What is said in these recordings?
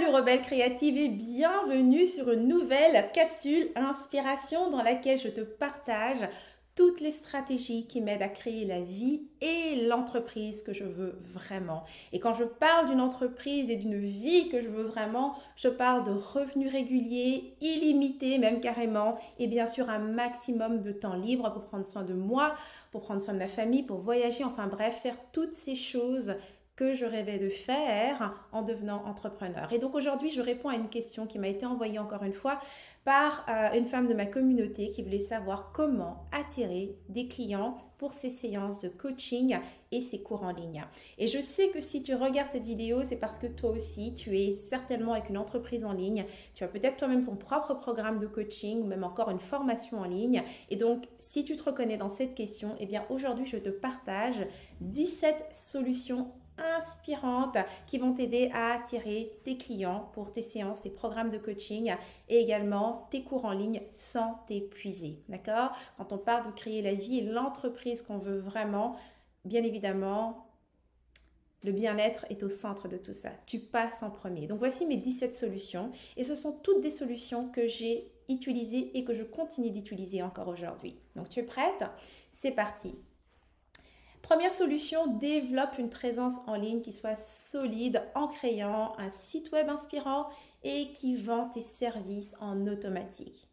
Salut Rebelles Créatives et bienvenue sur une nouvelle capsule inspiration dans laquelle je te partage toutes les stratégies qui m'aident à créer la vie et l'entreprise que je veux vraiment. Et quand je parle d'une entreprise et d'une vie que je veux vraiment, je parle de revenus réguliers, illimités même carrément, et bien sûr un maximum de temps libre pour prendre soin de moi, pour prendre soin de ma famille, pour voyager, enfin bref, faire toutes ces choses que je rêvais de faire en devenant entrepreneur. Et donc aujourd'hui, je réponds à une question qui m'a été envoyée encore une fois par une femme de ma communauté qui voulait savoir comment attirer des clients pour ses séances de coaching et ses cours en ligne. Et je sais que si tu regardes cette vidéo, c'est parce que toi aussi, tu es certainement avec une entreprise en ligne. Tu as peut-être toi-même ton propre programme de coaching ou même encore une formation en ligne. Et donc, si tu te reconnais dans cette question, eh bien aujourd'hui, je te partage 17 solutions inspirantes qui vont t'aider à attirer tes clients pour tes séances, tes programmes de coaching et également tes cours en ligne sans t'épuiser, d'accord? Quand on parle de créer la vie et l'entreprise qu'on veut vraiment, bien évidemment, le bien-être est au centre de tout ça. Tu passes en premier. Donc voici mes 17 solutions et ce sont toutes des solutions que j'ai utilisées et que je continue d'utiliser encore aujourd'hui. Donc tu es prête? C'est parti! Première solution, développe une présence en ligne qui soit solide en créant un site web inspirant et qui vend tes services en automatique.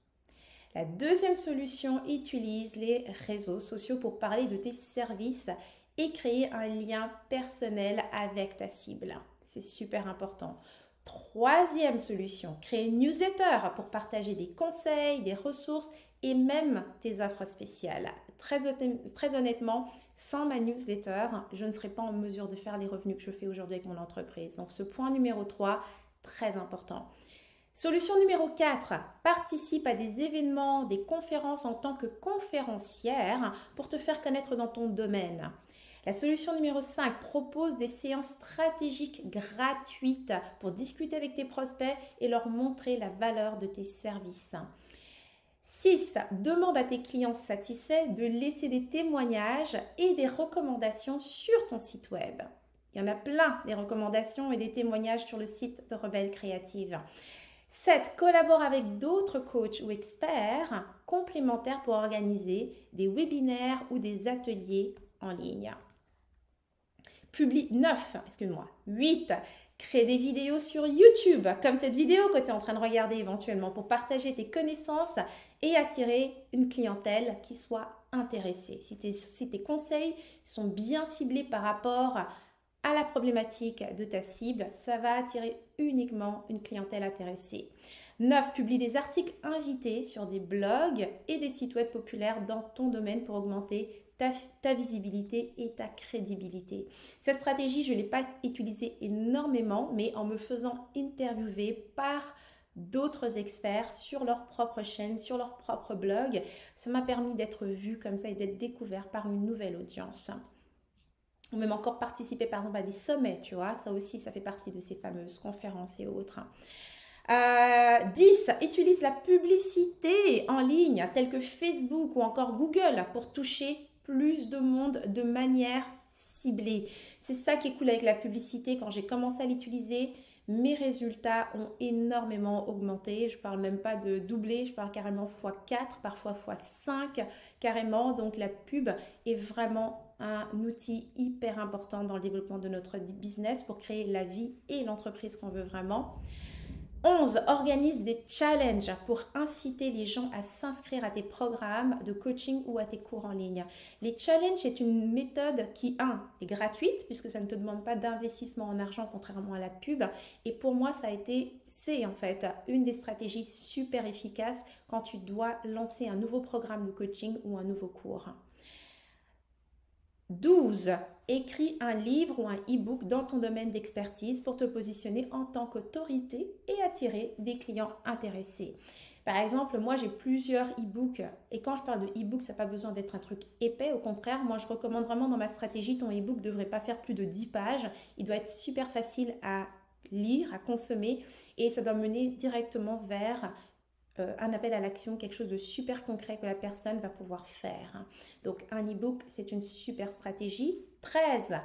La deuxième solution, utilise les réseaux sociaux pour parler de tes services et créer un lien personnel avec ta cible. C'est super important. Troisième solution, crée une newsletter pour partager des conseils, des ressources et même tes offres spéciales. Très honnêtement, sans ma newsletter, je ne serais pas en mesure de faire les revenus que je fais aujourd'hui avec mon entreprise. Donc ce point numéro 3, très important. Solution numéro 4, participe à des événements, des conférences en tant que conférencière pour te faire connaître dans ton domaine. La solution numéro 5, propose des séances stratégiques gratuites pour discuter avec tes prospects et leur montrer la valeur de tes services. 6. Demande à tes clients satisfaits de laisser des témoignages et des recommandations sur ton site web. Il y en a plein, des recommandations et des témoignages sur le site de Rebelles Créatives. 7. Collabore avec d'autres coachs ou experts complémentaires pour organiser des webinaires ou des ateliers en ligne. 8. Crée des vidéos sur YouTube, comme cette vidéo que tu es en train de regarder éventuellement, pour partager tes connaissances et attirer une clientèle qui soit intéressée. Si tes conseils sont bien ciblés par rapport à la problématique de ta cible, ça va attirer uniquement une clientèle intéressée. 9. Publie des articles invités sur des blogs et des sites web populaires dans ton domaine pour augmenter ta visibilité et ta crédibilité. Cette stratégie, je ne l'ai pas utilisée énormément, mais en me faisant interviewer par d'autres experts sur leur propre chaîne, sur leur propre blog, ça m'a permis d'être vue comme ça et d'être découverte par une nouvelle audience. Ou même encore participer par exemple à des sommets, tu vois, ça aussi, ça fait partie de ces fameuses conférences et autres. 10. Utilise la publicité en ligne telle que Facebook ou encore Google pour toucher plus de monde de manière ciblée. C'est ça qui est cool avec la publicité. Quand j'ai commencé à l'utiliser, mes résultats ont énormément augmenté. Je ne parle même pas de doubler, je parle carrément x4, parfois x5 carrément. Donc la pub est vraiment un outil hyper important dans le développement de notre business pour créer la vie et l'entreprise qu'on veut vraiment. 11. Organise des challenges pour inciter les gens à s'inscrire à tes programmes de coaching ou à tes cours en ligne. Les challenges, c'est une méthode qui, est gratuite puisque ça ne te demande pas d'investissement en argent contrairement à la pub. Et pour moi, c'est en fait une des stratégies super efficaces quand tu dois lancer un nouveau programme de coaching ou un nouveau cours. 12. Écris un livre ou un e-book dans ton domaine d'expertise pour te positionner en tant qu'autorité et attirer des clients intéressés. Par exemple, moi j'ai plusieurs e-books et quand je parle de e-book, ça n'a pas besoin d'être un truc épais. Au contraire, moi je recommande vraiment dans ma stratégie, ton e-book ne devrait pas faire plus de 10 pages. Il doit être super facile à lire, à consommer et ça doit mener directement vers un appel à l'action, quelque chose de super concret que la personne va pouvoir faire. Donc un e-book, c'est une super stratégie. 13.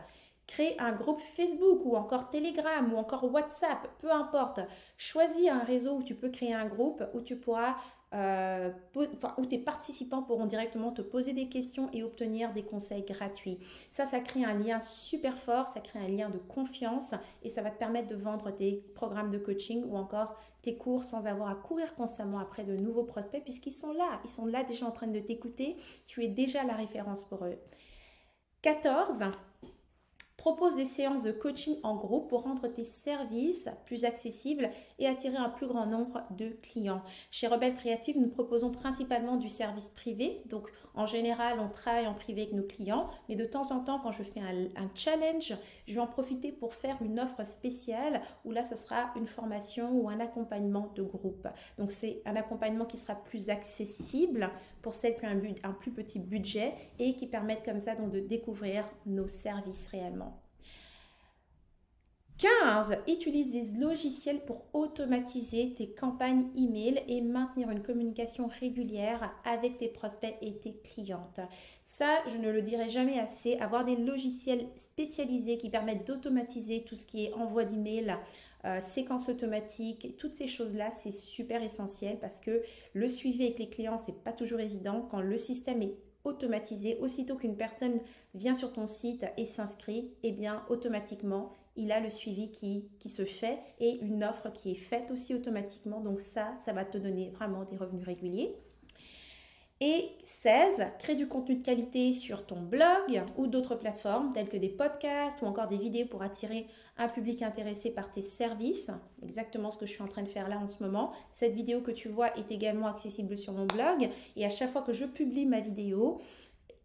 Créer un groupe Facebook ou encore Telegram ou encore WhatsApp, peu importe. Choisis un réseau où tu peux créer un groupe où tu pourras, où tes participants pourront directement te poser des questions et obtenir des conseils gratuits. Ça crée un lien super fort, ça crée un lien de confiance et ça va te permettre de vendre tes programmes de coaching ou encore tes cours sans avoir à courir constamment après de nouveaux prospects puisqu'ils sont là. Ils sont là déjà en train de t'écouter. Tu es déjà la référence pour eux. 14. Propose des séances de coaching en groupe pour rendre tes services plus accessibles et attirer un plus grand nombre de clients. Chez Rebelles Créatives, nous proposons principalement du service privé. Donc, en général, on travaille en privé avec nos clients. Mais de temps en temps, quand je fais un challenge, je vais en profiter pour faire une offre spéciale où là, ce sera une formation ou un accompagnement de groupe. Donc, c'est un accompagnement qui sera plus accessible pour celles qui ont un plus petit budget et qui permettent comme ça donc, de découvrir nos services réellement. 15. Utilise des logiciels pour automatiser tes campagnes email et maintenir une communication régulière avec tes prospects et tes clientes. Ça, je ne le dirai jamais assez. Avoir des logiciels spécialisés qui permettent d'automatiser tout ce qui est envoi d'email, séquence automatique, toutes ces choses-là, c'est super essentiel parce que le suivi avec les clients, c'est pas toujours évident quand le système est automatisé. Aussitôt qu'une personne vient sur ton site et s'inscrit, eh bien, automatiquement, il a le suivi qui se fait et une offre qui est faite aussi automatiquement. Donc ça va te donner vraiment des revenus réguliers. Et 16, crée du contenu de qualité sur ton blog ou d'autres plateformes telles que des podcasts ou encore des vidéos pour attirer un public intéressé par tes services. Exactement ce que je suis en train de faire là en ce moment. Cette vidéo que tu vois est également accessible sur mon blog et à chaque fois que je publie ma vidéo,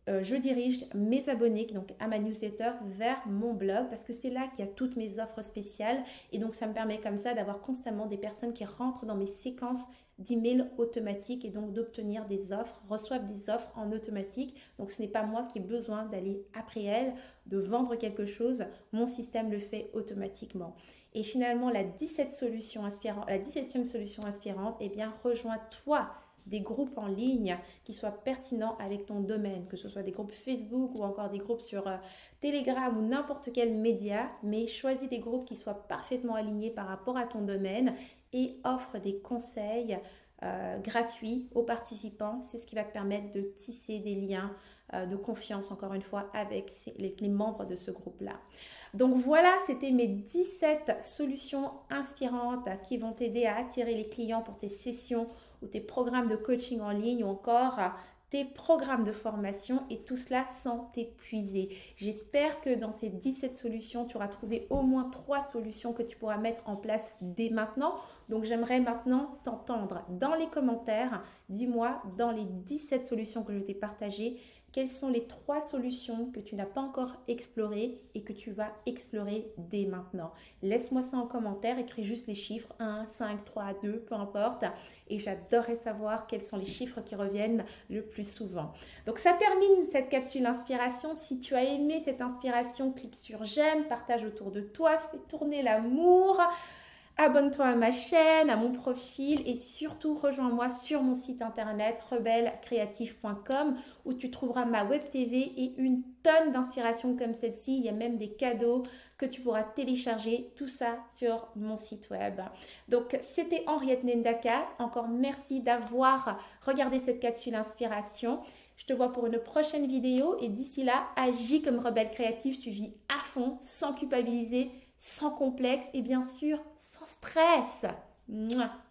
je dirige mes abonnés donc à ma newsletter vers mon blog parce que c'est là qu'il y a toutes mes offres spéciales et donc ça me permet comme ça d'avoir constamment des personnes qui rentrent dans mes séquences d'emails automatiques et donc d'obtenir des offres, reçoivent des offres en automatique. Donc ce n'est pas moi qui ai besoin d'aller après elles, de vendre quelque chose, mon système le fait automatiquement. Et finalement la 17e solution inspirante, eh bien rejoins-toi des groupes en ligne qui soient pertinents avec ton domaine, que ce soit des groupes Facebook ou encore des groupes sur Telegram ou n'importe quel média, mais choisis des groupes qui soient parfaitement alignés par rapport à ton domaine et offre des conseils gratuits aux participants. C'est ce qui va te permettre de tisser des liens de confiance, encore une fois, avec les membres de ce groupe-là. Donc voilà, c'était mes 17 solutions inspirantes qui vont t'aider à attirer les clients pour tes sessions ou tes programmes de coaching en ligne ou encore tes programmes de formation et tout cela sans t'épuiser. J'espère que dans ces 17 solutions, tu auras trouvé au moins 3 solutions que tu pourras mettre en place dès maintenant. Donc, j'aimerais maintenant t'entendre dans les commentaires. Dis-moi, dans les 17 solutions que je t'ai partagées, quelles sont les 3 solutions que tu n'as pas encore explorées et que tu vas explorer dès maintenant? Laisse-moi ça en commentaire, écris juste les chiffres 1, 5, 3, 2, peu importe. Et j'adorerais savoir quels sont les chiffres qui reviennent le plus souvent. Donc ça termine cette capsule inspiration. Si tu as aimé cette inspiration, clique sur j'aime, partage autour de toi, fais tourner l'amour. Abonne-toi à ma chaîne, à mon profil et surtout rejoins-moi sur mon site internet rebellescreatives.com où tu trouveras ma web TV et une tonne d'inspirations comme celle-ci. Il y a même des cadeaux que tu pourras télécharger, tout ça sur mon site web. Donc c'était Henriette Nendaka, encore merci d'avoir regardé cette capsule inspiration. Je te vois pour une prochaine vidéo et d'ici là, agis comme rebelle créative, tu vis à fond, sans culpabiliser, sans complexe et bien sûr, sans stress. Mouah.